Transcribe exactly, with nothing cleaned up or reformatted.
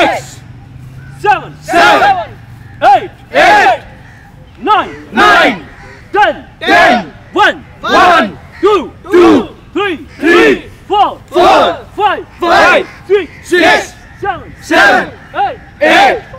six, seven, seven, eight, eight, nine, nine, ten, ten, one, one, two, two, three, three, four, four, five, five, six, six, seven, seven, eight, eight.